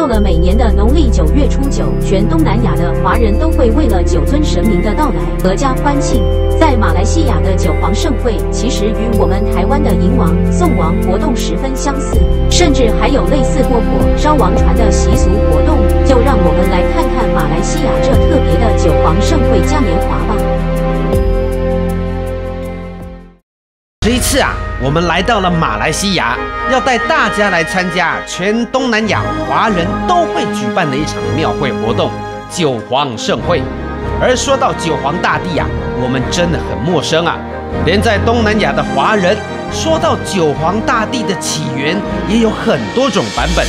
到了每年的农历9月初9，全东南亚的华人都会为了酒尊神明的到来合家欢庆。在马来西亚的酒皇盛会，其实与我们台湾的迎王、送王活动十分相似，甚至还有类似过火、烧王船的习俗活动。就让我们来看看马来西亚这特别的酒皇盛会嘉年华吧。这一次啊，我们来到了马来西亚，要带大家来参加全东南亚华人都会举办的一场庙会活动——酒皇盛会。而说到酒皇大帝啊，我们真的很陌生啊，连在东南亚的华人说到酒皇大帝的起源，也有很多种版本。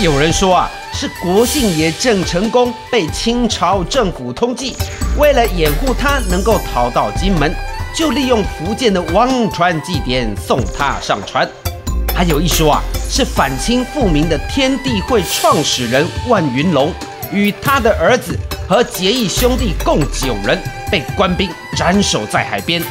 有人说啊，是国姓爷郑成功被清朝政府通缉，为了掩护他能够逃到金门，就利用福建的王船祭典送他上船。还有一说啊，是反清复明的天地会创始人万云龙与他的儿子和结义兄弟共9人被官兵斩首在海边。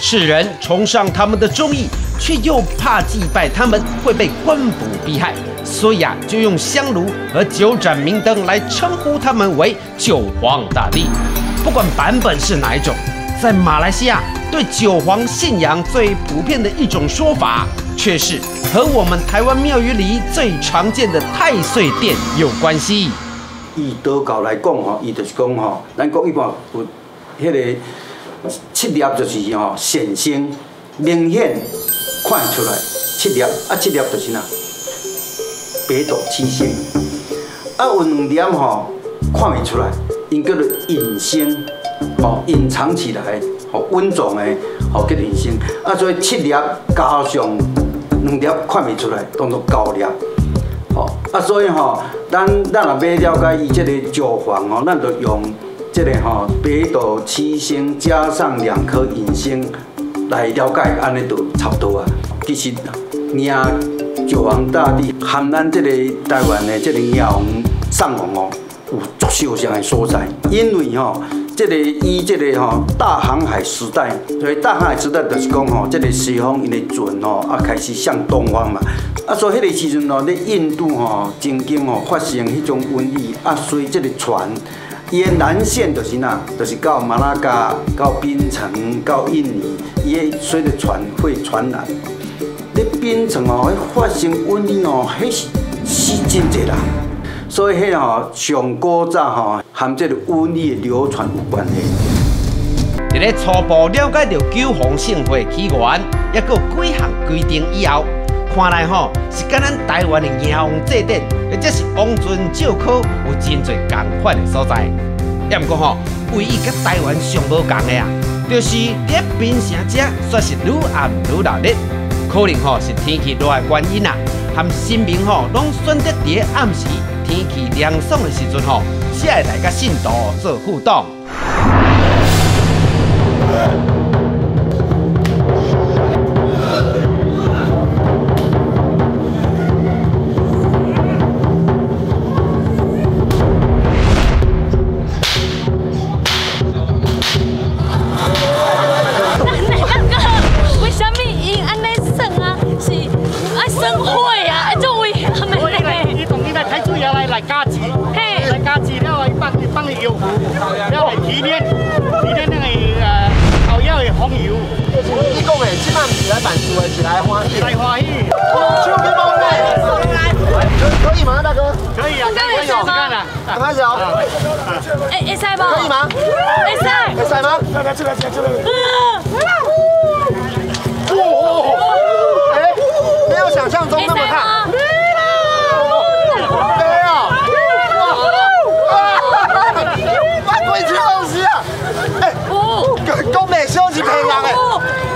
世人崇尚他们的忠义，却又怕祭拜他们会被官府逼害，所以啊，就用香炉和9盏明灯来称呼他们为酒皇大帝。不管版本是哪一种，在马来西亚对酒皇信仰最普遍的一种说法，却是和我们台湾庙宇里最常见的太岁殿有关系。以道教来讲吼，伊就是讲吼，咱讲一般有迄个7粒就是吼显性明显看出来7粒，啊7粒就是呐北斗七星，啊有2粒吼看袂出来，因叫做隐星。哦，隐藏起来，哦，温藏的，哦，叫隐性。啊，所以7粒加上2粒看袂出来，当作9粒。哦，啊，所以吼，咱若要了解伊这个酒皇哦，咱就用这个吼北斗七星加上2颗隐星来了解，安尼就差不多啊。其实，领酒皇大帝和咱这个台湾的这个领王、上王哦，有足相像的所在，因为吼。这个以这个吼大航海时代，所以大航海时代就是讲吼，这个西方因的船吼啊开始向东方嘛，啊所以迄个时阵咯，咧印度吼曾经吼发生迄种瘟疫，啊所以这个船，伊的南线就是呐，就是到马拉加、到槟城、到印尼，伊的随着船会传染。咧槟城哦，发生瘟疫哦，迄是死真侪人。所以迄吼上古早吼含这个瘟疫流传有关系。伫咧初步了解到酒皇盛会起源，也佫几项规定以后，看来吼是甲咱台湾的迎王祭典，或者是王船借考有真侪共款的所在。也毋过吼，唯一甲台湾上无共的啊，就是伫槟城遮煞是愈暗愈热烈，可能吼是天气热的原因啊，含神明吼拢选择伫暗时。天气凉爽的时阵吼，才会来甲信徒做互动。那个，为什么因安尼耍啊？是爱耍火啊？做为虾米？来加持，来加持了，帮你摇鼓，了来提炼那个后腰的红油。你讲的，即摆唔是来办事，是来欢喜。来欢喜。手给我来，可以吗，大哥？可以啊，可以吗？开始哦。哎，会使吗？可以吗？会使。会使吗？来，这来。哇！哎，没有想象中那么大。 讲袂少是骗人诶！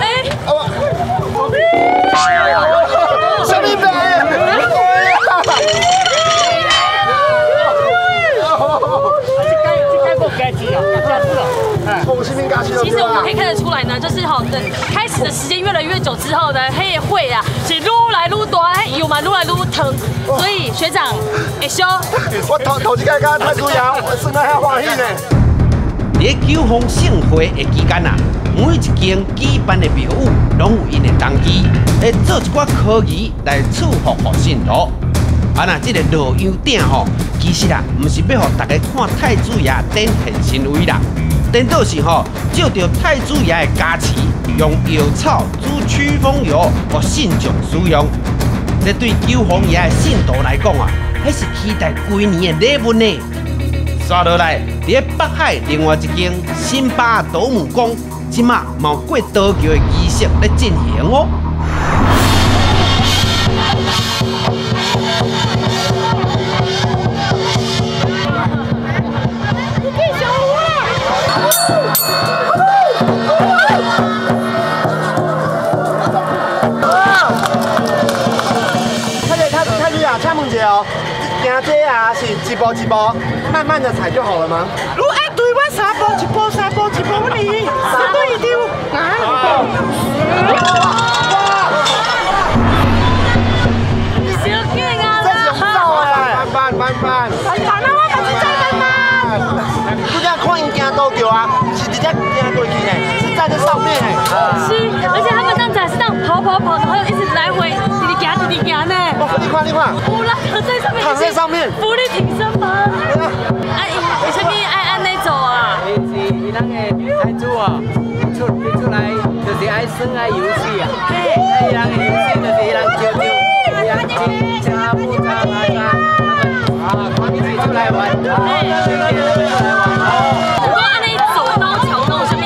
哎，什么病啊？这该不该吃啊？加吃了，我这边加吃了。其实我们可以看得出来呢，就是哈，等开始的时间越来越久之后呢，黑会啊是愈来愈大，油嘛愈来愈烫，所以学长会修。我头一届刚太舒雅，我算得遐欢喜呢。 伫酒皇盛会的期间啊，每一间举办的庙宇，拢有因的同志来做一寡科仪来祝福信徒。啊那这个落油鼎吼，其实啊，唔是要让大家看太子爷展现神威啦，颠倒是吼，照着太子爷的加持，用药草煮驱风油，和慎重使用。这对九皇爷的信徒来讲啊，那是期待几年的礼物呢。刷落来，伫北海另外一间新巴斗姆宫，即马毛过道桥的仪式咧进行哦。 一步一步，慢慢的踩就好了吗？如爱对我三步一步，三步一步，我哩三对一丢。你小劲啊！真是走哎！慢慢。慢啊！我嘛是在慢慢。我只看因行倒掉啊，是直接行过去嘞，是站在上面嘞。是，而且他们这样子是这样跑，然后一直来回，一直行呢。你看。有啦，在上面。躺在上面。浮力挺身吗？啊，为什么爱安尼做啊？伊咱个太子哦，出来就是爱耍爱游戏啊。嘿，爱人个游戏就是伊人招招，伊人真不渣啊！看你自己出来玩。嘿，我安尼手刀桥弄什么？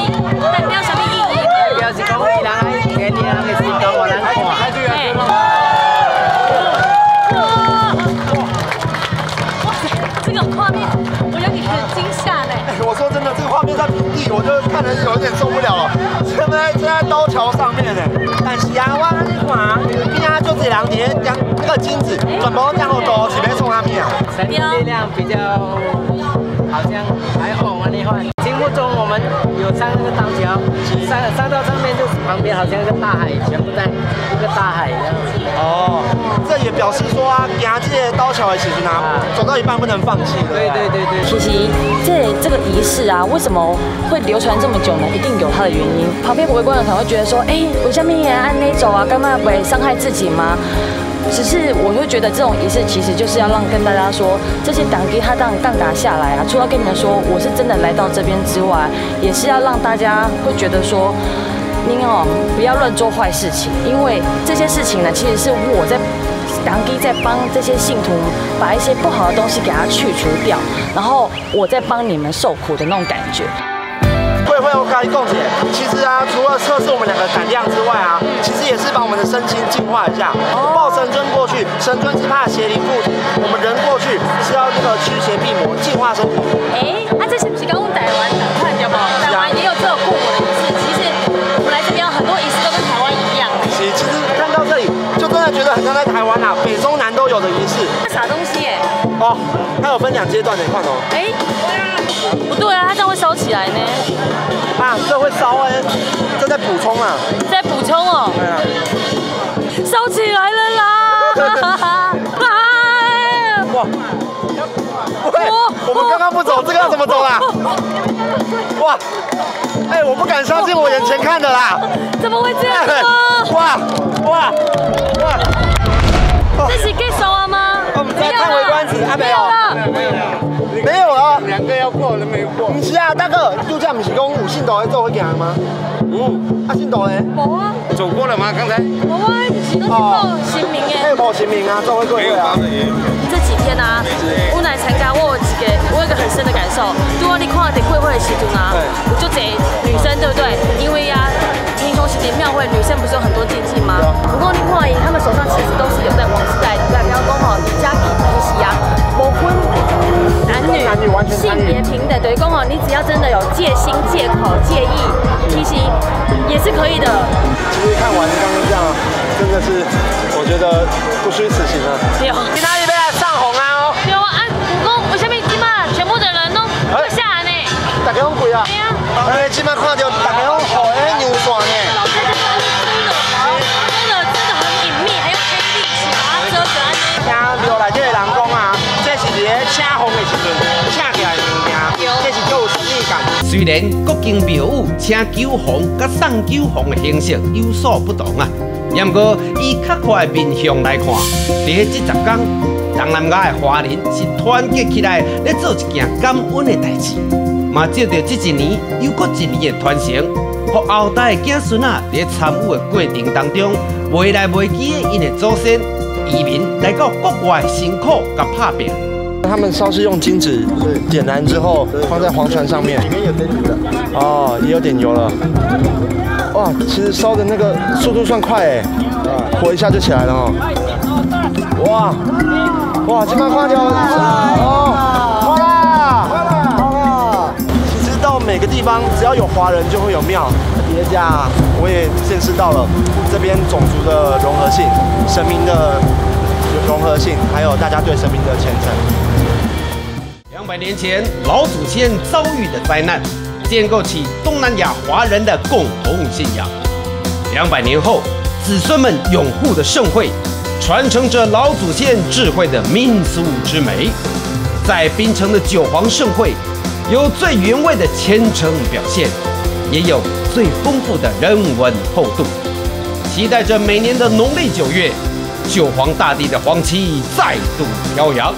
代表什么意义？代表是讲伊人爱给你人个指导，我人看。嘿。 画面在平地，我就看着有点受不了了。现在刀桥上面呢，但是啊，我那你看啊，边啊就这两点，那个金子，全部这样多，是别从阿面啊。力量比较好像还好啊，你看，心目中我们有三个刀桥，三到上面就是旁边好像一个大海，全部在一个大海这样子。哦，这也表示说啊，行这些刀桥的时候啊，走到一半不能放弃。对。其实这个仪式啊，为什么会流传这么久呢？一定有它的原因。旁边围观的可能会觉得说，哎，我下面也按那走啊，干嘛不会伤害自己吗？只是我会觉得这种仪式其实就是要让跟大家说，这些党给他打下来啊，除了跟你们说我是真的来到这边之外，也是要让大家会觉得说。 您哦，不要乱做坏事情，因为这些事情呢，其实是我在当地在帮这些信徒把一些不好的东西给它去除掉，然后我在帮你们受苦的那种感觉。慧，我跟你讲姐，其实啊，除了测试我们两个胆量之外啊，其实也是把我们的身心净化一下。抱神尊过去，神尊是怕邪灵附体，我们人过去是要那个驱邪避魔，净化身体。哎，啊，这是不是跟我们台湾很快比较不好？台湾也有这种过的仪式，其实。 其实看到这里，就真的觉得很像在台湾啦，北中南都有的仪式。这啥东西哎？哦，它有分两阶段的，你看哦。哎，不对啊，它这样会烧起来呢。啊，这会烧哎，这在补充啊。在补充哦。对啊。烧起来了啦！哇！喂，我们刚刚不走，这个要怎么走啊？哇！ 哎，我不敢相信我眼前看的啦！怎么会这样？哇！这是给收了吗？我们在叹为观止，还没有。没有啊！两个要过，都没过。不是啊，大哥，度假不是讲有信徒在做会行吗？啊，信徒呢？无啊。走过了吗？刚才？无啊，是都是报神明诶。还有报神明啊，做会过啊。 天啊，我来参加，我有一个很深的感受。如果你看到会的时阵啊，我就这女生对不对？因为呀、民雄是庙会，女生不是有很多禁忌吗？不过你看伊，他们手上其实都是有在王时代，代表讲吼，人家其实啊，无分男女性别平等，等于讲吼，你只要真的有戒心、戒口、戒意，其实也是可以的。其实看完刚刚这样，真的是我觉得不虚此行啊。没有，其他一辈。 大家拢贵啊！哎呀，即摆看到大家拢好爱牛爽呢。老师真的很真的很隐秘，还有黑历史啊，遮着安尼。听庙内底人讲啊，这是伫咧请风的时阵请起来的物件，这是最有神秘感。虽然各间庙宇请九皇甲送九皇的形式有所不同啊，不过以较快的面向来看，伫咧这10天。东南亚的华人是团结起来咧做一件感恩的代志，嘛借着这一年又搁一年的传承，互后代的子孙啊在参与的过程当中，未来未记的因的祖先移民来到国外辛苦甲打拼。他们烧是用金纸点燃之后放在黄船上面，里面有点油了。哦，也有点油了。哇，其实烧的那个速度算快哎，火一下就起来了哦。哇！ 哇，今晚花雕哦，好啦，好啦！其实到每个地方，只要有华人就会有庙。别家我也见识到了这边种族的融合性、神明的融合性，还有大家对神明的虔诚。200年前，老祖先遭遇的灾难，建构起东南亚华人的共同信仰。200年后，子孙们拥护的盛会。 传承着老祖先智慧的民俗之美，在槟城的九皇盛会，有最原味的虔诚表现，也有最丰富的人文厚度。期待着每年的农历9月，九皇大帝的黄旗再度飘扬。